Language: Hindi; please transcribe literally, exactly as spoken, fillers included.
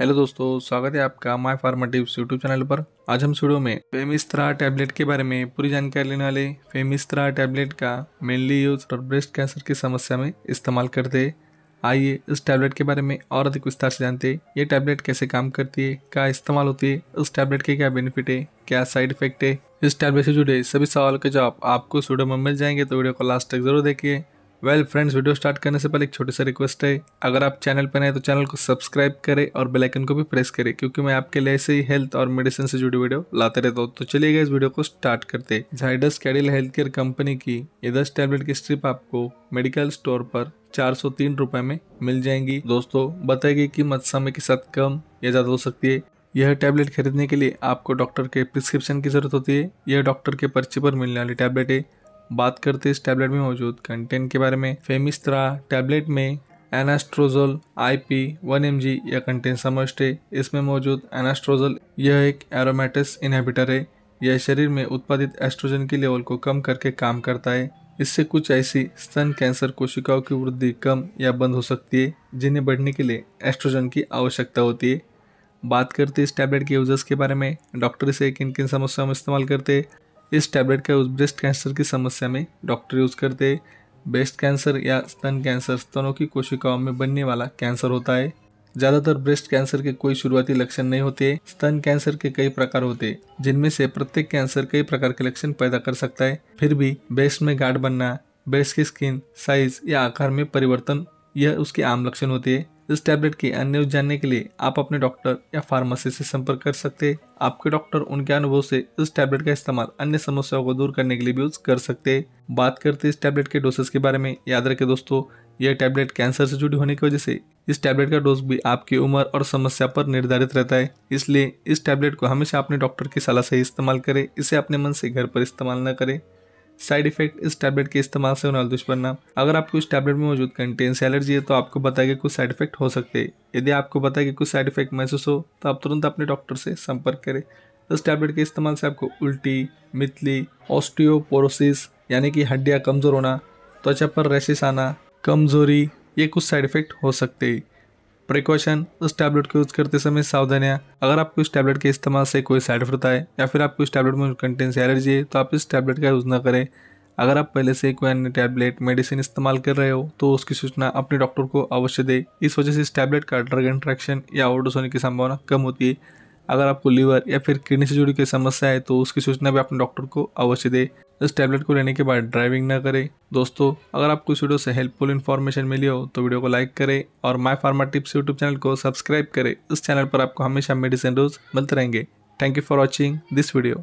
हेलो दोस्तों, स्वागत है आपका my pharma tips YouTube channel पर। आज हम वीडियो में फेमिस्त्रा टैबलेट के बारे में पूरी जानकारी लेने वाले। फेमिस्त्रा टैबलेट का मेनली यूज ब्रेस्ट कैंसर की समस्या में इस्तेमाल करते हैं। आइए इस टैबलेट के बारे में और अधिक विस्तार से जानते हैं। ये टैबलेट कैसे काम करती है, क्या इस्तेमाल होती है, इस टैबलेट के क्या बेनिफिट है, क्या साइड इफेक्ट है। इस टैबलेट से जुड़े सभी सवाल के जवाब आपको इस वीडियो में मिल जाएंगे, तो वीडियो को लास्ट तक जरूर देखिए। वेल फ्रेंड्स, वीडियो स्टार्ट करने से पहले एक छोटी सी रिक्वेस्ट है। अगर आप चैनल पर नए हैं तो चैनल को सब्सक्राइब करें और बेल आइकन को भी प्रेस करें, क्योंकि मैं आपके लिए ऐसे ही हेल्थ और मेडिसिन से जुड़ी वीडियो लाते रहता हूँ। तो चलिए इस वीडियो को स्टार्ट करते हैं। Zydus Cadila health care company की ये दस टैबलेट की स्ट्रिप आपको मेडिकल स्टोर पर चार सौ तीन रुपए में मिल जाएंगी। दोस्तों बताएगी कीमत समय के साथ कम या ज्यादा हो सकती है। यह टैबलेट खरीदने के लिए आपको डॉक्टर के प्रिस्क्रिप्शन की जरूरत होती है। यह डॉक्टर के पर्ची पर मिलने वाली टैबलेट है। बात करते हैं इस टैबलेट में मौजूद कंटेंट के बारे में। फेमिस्त्रा टैबलेट में anastrozole IP one M G यह कंटेंट समाविष्ट है। इसमें मौजूद एनास्ट्रोजोल यह एक एरोमेटेस इनहिबिटर है। यह शरीर में उत्पादित एस्ट्रोजन के लेवल को कम करके काम करता है। इससे कुछ ऐसी स्तन कैंसर कोशिकाओं की वृद्धि कम या बंद हो सकती है, जिन्हें बढ़ने के लिए एस्ट्रोजन की आवश्यकता होती है। बात करते हैं इस टैबलेट के यूजर्स के बारे में। डॉक्टर इसे किन किन समस्याओं में इस्तेमाल करते हैं। इस टैबलेट का यूज ब्रेस्ट कैंसर की समस्या में डॉक्टर यूज़ करते। ब्रेस्ट कैंसर या स्तन कैंसर स्तनों की कोशिकाओं में बनने वाला कैंसर होता है। ज़्यादातर ब्रेस्ट कैंसर के कोई शुरुआती लक्षण नहीं होते। स्तन कैंसर के कई प्रकार होते, जिनमें से प्रत्येक कैंसर कई प्रकार के लक्षण पैदा कर सकता है। फिर भी ब्रेस्ट में गांठ बनना, ब्रेस्ट की स्किन साइज या आकार में परिवर्तन, यह उसके आम लक्षण होते हैं। इस टैबलेट के अन्य यूज जानने के लिए आप अपने डॉक्टर या फार्मेसी से संपर्क कर सकते हैं। आपके डॉक्टर उनके अनुभव से इस टैबलेट का इस्तेमाल अन्य समस्याओं को दूर करने के लिए भी यूज कर सकते हैं। बात करते हैं इस टैबलेट के डोसेस के बारे में। याद रखें दोस्तों, यह टैबलेट कैंसर से जुड़ी होने की वजह से इस टैबलेट का डोज भी आपकी उम्र और समस्या पर निर्धारित रहता है। इसलिए इस टैबलेट को हमेशा अपने डॉक्टर की सलाह से ही इस्तेमाल करें। इसे अपने मन से घर पर इस्तेमाल न करें। साइड इफेक्ट इस टैबलेट के इस्तेमाल से होने वाले दुष्परिणाम। अगर आपको इस टैबलेट में मौजूद कंटेंट से एलर्जी है तो आपको बताया कि कुछ साइड इफेक्ट हो सकते हैं। यदि आपको बताया कि कुछ साइड इफेक्ट महसूस हो तो आप तुरंत अपने डॉक्टर से संपर्क करें। इस टैबलेट के इस्तेमाल से आपको उल्टी, मितली, ऑस्टियोपोरोसिस यानी कि हड्डियाँ कमज़ोर होना, त्वचा पर रैशेस आना, कमजोरी, ये कुछ साइड इफेक्ट हो सकते हैं। प्रिकॉशन इस टैबलेट को यूज़ करते समय सावधानियाँ। अगर आपको इस टैबलेट के इस्तेमाल से कोई साइड इफेक्ट होता है या फिर आपको इस टैबलेट में कंटेंट से एलर्जी है तो आप इस टैबलेट का यूज़ ना करें। अगर आप पहले से कोई अन्य टैबलेट मेडिसिन इस्तेमाल कर रहे हो तो उसकी सूचना अपने डॉक्टर को अवश्य दें। इस वजह से इस टैबलेट का ड्रग इंट्रैक्शन या ओवरडोज होने की संभावना कम होती है। अगर आपको लीवर या फिर किडनी से जुड़ी कोई समस्या है तो उसकी सूचना भी अपने डॉक्टर को अवश्य दें। इस टैबलेट को लेने के बाद ड्राइविंग न करें। दोस्तों अगर आपको इस वीडियो से हेल्पफुल इन्फॉर्मेशन मिली हो तो वीडियो को लाइक करें और my pharma tips YouTube channel को सब्सक्राइब करें। इस चैनल पर आपको हमेशा मेडिसिन रोज मिलते रहेंगे। Thank you for watching this video.